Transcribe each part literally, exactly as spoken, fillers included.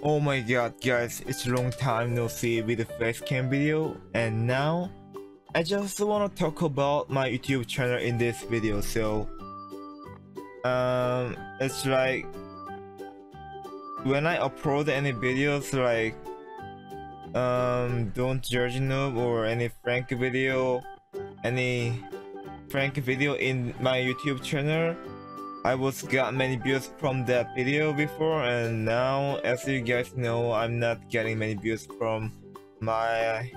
Oh my god guys, it's a long time no see with the face cam video, and now I just wanna talk about my YouTube channel in this video. So um it's like when I upload any videos, like um don't judge noob or any prank video any prank video in my YouTube channel, I was got many views from that video before, and now as you guys know, I'm not getting many views from my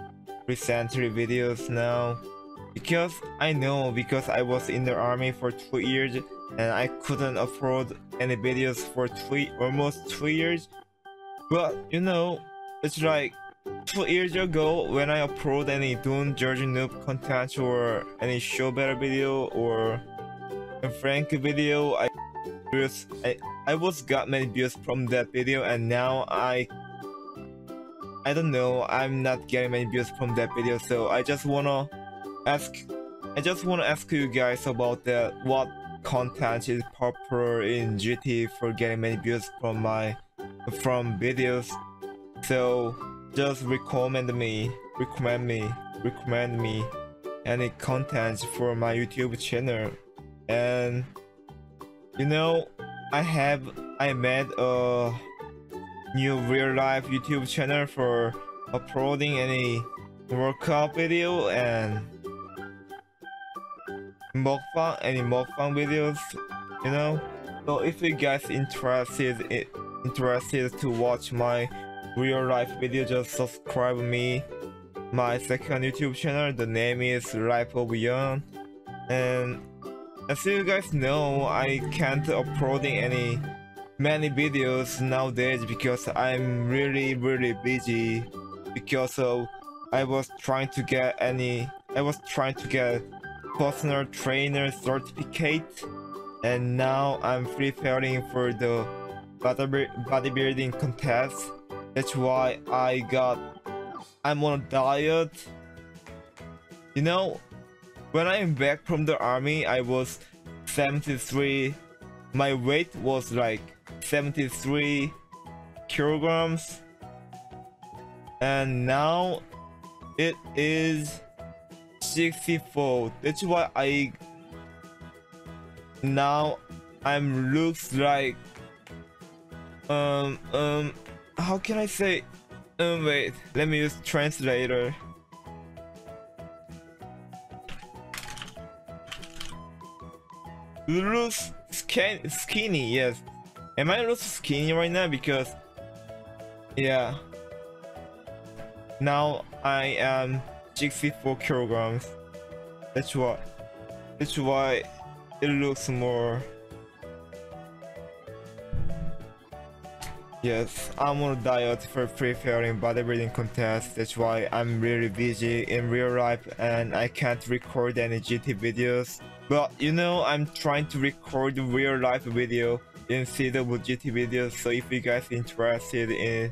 recent videos now, because I know because I was in the army for two years and I couldn't upload any videos for three almost two years. But you know, it's like two years ago when I upload any Don't Judge Noob content or any show better video or a prank video, I, I I was got many views from that video, and now I I don't know, I'm not getting many views from that video. So I just wanna ask I just wanna ask you guys about that, what content is popular in G T for getting many views from my from videos. So just recommend me recommend me recommend me any content for my YouTube channel. And you know, I have I made a new real life YouTube channel for uploading any workout video and mukbang any mukbang videos, you know. So if you guys interested interested to watch my real life video, just subscribe me my second YouTube channel. The name is Life of Yeon, and as you guys know, I can't uploading any many videos nowadays because I'm really really busy, because of I was trying to get any I was trying to get personal trainer certificate, and now I'm preparing for the bodybuilding contest. That's why I got I'm on a diet. You know, when I'm back from the army, I was seventy-three. My weight was like seventy-three kilograms, and now it is sixty-four. That's why I now I'm looks like um um how can I say um wait, let me use translator. Looks skin skinny, yes. Am I looks skinny right now? Because yeah, now I am sixty-four kilograms. That's why that's why it looks more. Yes, I'm on a diet for preparing bodybuilding contest. That's why I'm really busy in real life and I can't record any G T videos. But you know, I'm trying to record real life video instead of G T videos. So if you guys interested in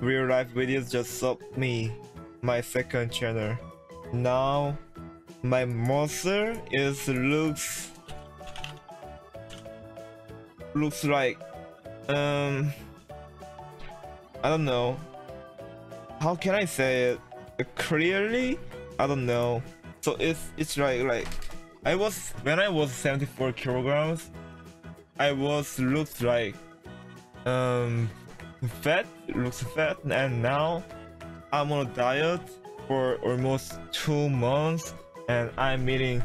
real life videos, just sub me my second channel. Now my monster is looks looks like um I don't know, how can I say it clearly, I don't know. So it's it's like like I was when I was seventy-four kilograms, I was looks like um fat looks fat, and now I'm on a diet for almost two months, and I'm eating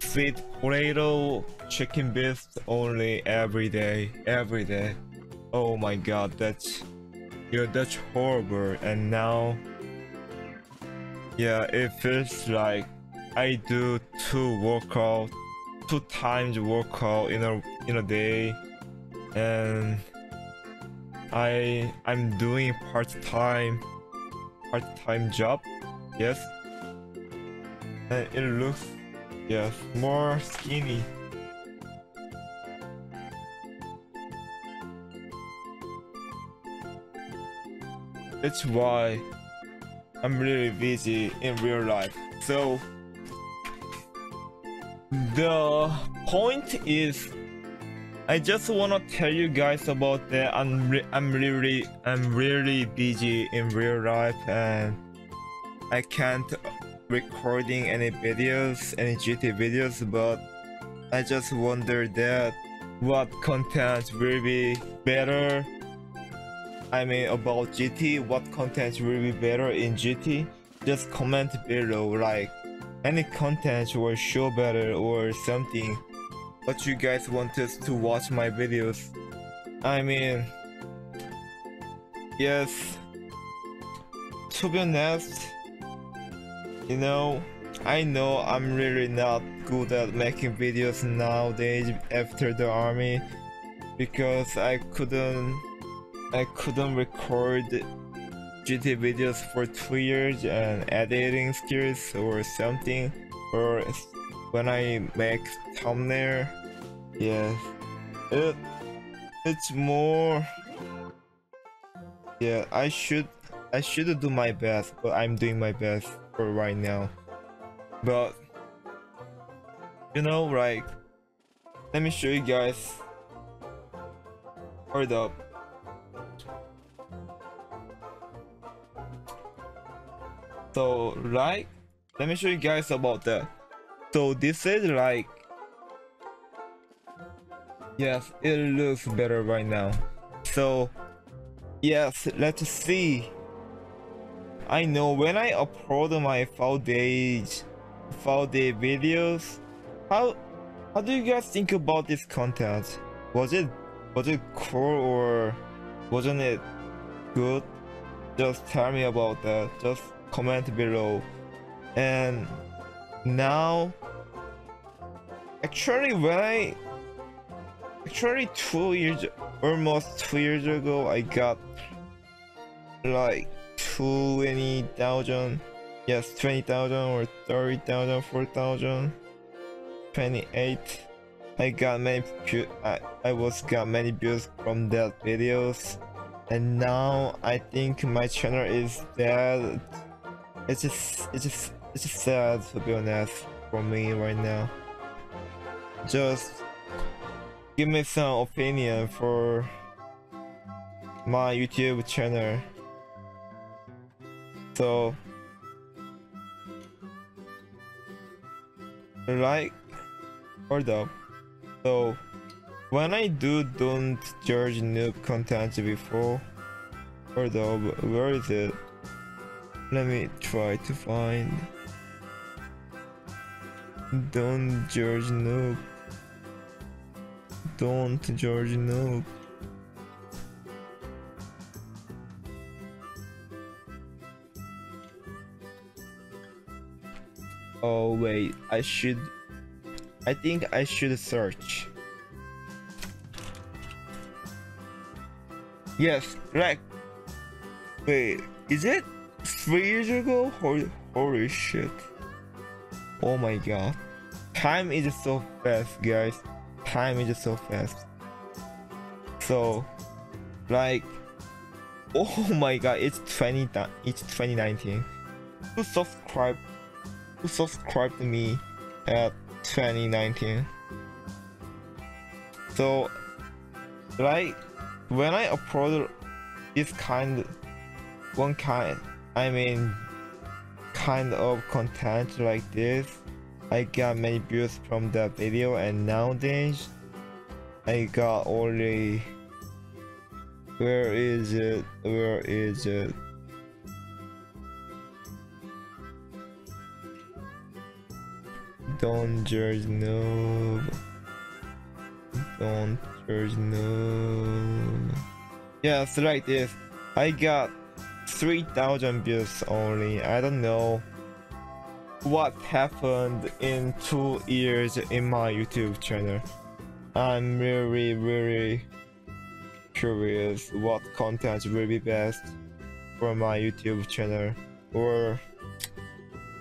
sweet potato chicken breast only every day every day. Oh my god, that's yeah, that's horrible. And now yeah, it feels like I do two workout two times workout in a in a day, and I I'm doing part-time part-time job, yes, and it looks yes more skinny. That's why I'm really busy in real life. So the point is I just wanna tell you guys about that. I'm re I'm really I'm really busy in real life, and I can't recording any videos, any G T videos. But I just wonder that what content will be better. I mean about G T, what content will be better in G T? Just comment below, like any content will show better or something. But you guys want us to watch my videos. I mean, yes, to be honest, you know, I know I'm really not good at making videos nowadays after the army, because I couldn't I couldn't record G T videos for two years and editing skills or something, or when I make thumbnail. Yes, it it's more, yeah, I should I should do my best, but I'm doing my best for right now. But you know, like, let me show you guys. Hold up. So like, let me show you guys about that. So this is like, yes, it looks better right now. So yes, let's see. I know when I upload my four days four day videos, how how do you guys think about this content? Was it was it cool or wasn't it good? Just tell me about that. Just comment below. And now, actually when I actually two years almost two years ago, I got like twenty thousand, yes, twenty thousand or thirty thousand, four thousand, twenty-eight. I got many I, I was got many views from that videos, and now I think my channel is dead. It's just it's just it's just sad, to be honest, for me right now. Just give me some opinion for my YouTube channel. So like, hold up. So when I do don't judge noob content before, hold up, where is it? Let me try to find don't judge noob. Don't judge noob. Oh wait, I should I think I should search. Yes, like, wait, is it three years ago? Holy, holy shit. Oh my god. Time is so fast, guys. Time is so fast. So like, oh my god, it's twenty it's twenty nineteen. Who subscribed Who subscribed to me at twenty nineteen? So like, when I upload this kind one kind I mean kind of content like this, I got many views from that video, and nowadays I got only, where is it where is it don't judge noob. Don't judge noob. Yes, like this. I got three thousand views only. I don't know what happened in two years in my YouTube channel. I'm really, really curious what content will be best for my YouTube channel. Or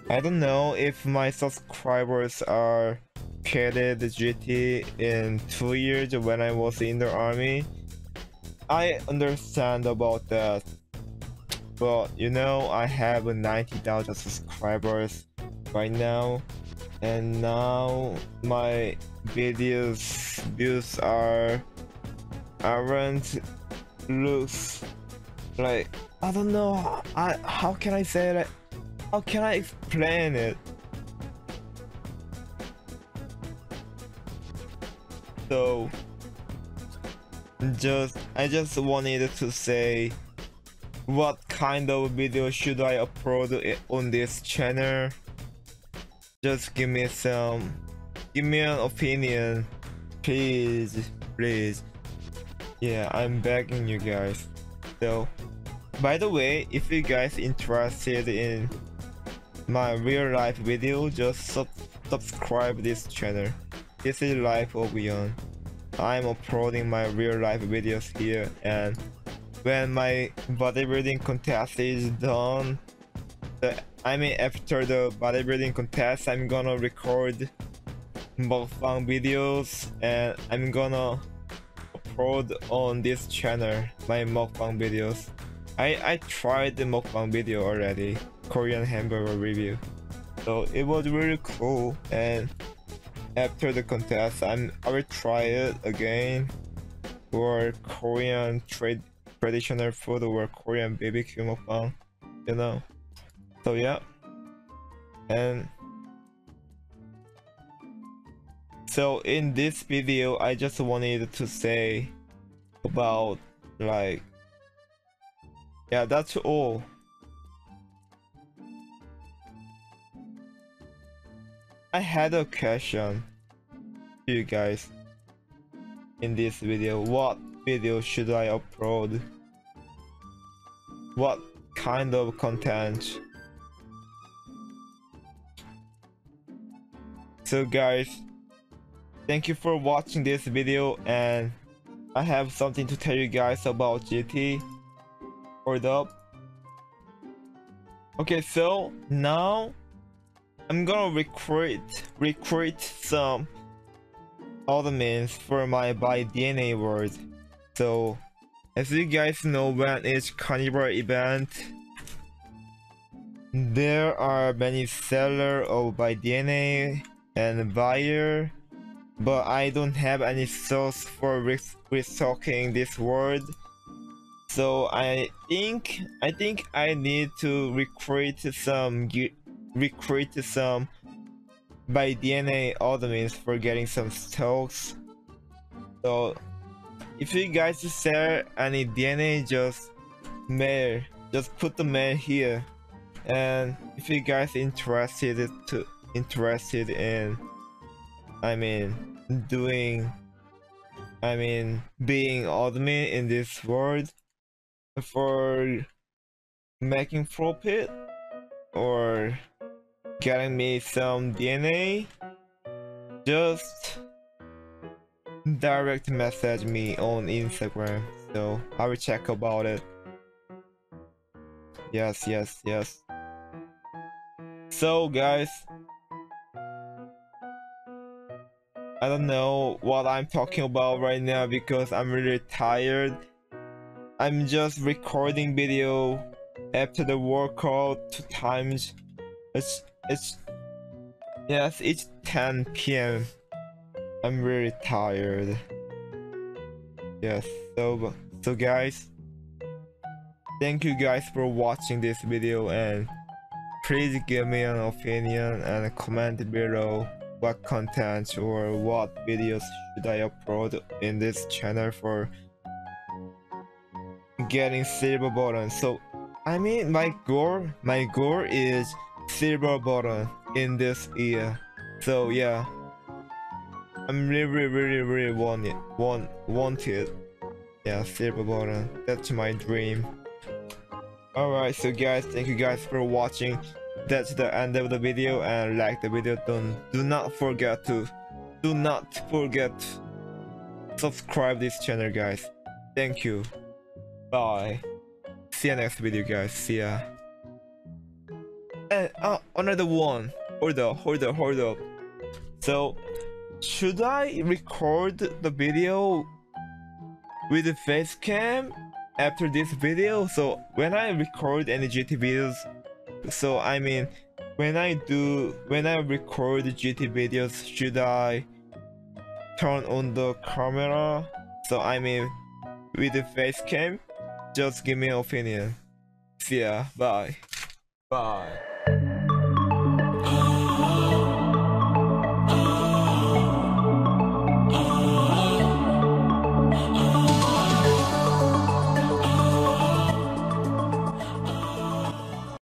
I don't know if my subscribers are created G T in two years when I was in the army. I understand about that, but you know, I have ninety thousand subscribers right now, and now my videos views are aren't looks like, I don't know, I how can I say that, how can I explain it? So just I just wanted to say what kind of video should I upload on this channel. Just give me some give me an opinion, please, please. Yeah, I'm begging you guys. So by the way, if you guys interested in my real life video, just sub subscribe this channel. This is Life of Yeon. I'm uploading my real life videos here, and when my bodybuilding contest is done, the, I mean after the bodybuilding contest, I'm gonna record mukbang videos and I'm gonna upload on this channel my mukbang videos. I, I tried the mukbang video already, Korean hamburger review, so it was really cool, and after the contest I'm, I will try it again for Korean trade traditional food or Korean B B Q mukbang, you know. So yeah, and so in this video I just wanted to say about like, yeah, that's all. I had a question to you guys in this video. What video should I upload? What kind of content? So guys, thank you for watching this video, and I have something to tell you guys about G T. Hold up. Okay, so now I'm gonna recruit recruit some admins for my by D N A world. So as you guys know, when it's carnival event, there are many sellers of by D N A and buyer, but I don't have any source for restocking this world. So I think I think I need to recruit some recruit some by D N A admins for getting some stocks. So if you guys sell any D N A, just mail, just put the mail here. And if you guys interested to interested in, I mean, doing, I mean, being admin in this world for making profit or getting me some D N A, just direct message me on Instagram, so I will check about it. Yes, yes, yes. So guys, I don't know what I'm talking about right now because I'm really tired. I'm just recording video after the workout two times. It's it's yes, it's ten P M I'm really tired. Yes, so so guys, thank you guys for watching this video, and please give me an opinion and comment below what content or what videos should I upload in this channel for getting silver button. So I mean, my goal my goal is silver button in this year. So yeah, I'm really really really want it want want it yeah, silver button, that's my dream. Alright, so guys, thank you guys for watching. That's the end of the video, and like the video, don't do not forget to do not forget subscribe this channel guys. Thank you, bye, see ya next video guys, see ya. And uh, another one, hold up hold up hold up so should I record the video with the face cam after this video? So when I record any G T videos, so I mean when I do, when I record G T videos, should I turn on the camera? So I mean, with the face cam? Just give me an opinion. See ya. Bye. Bye.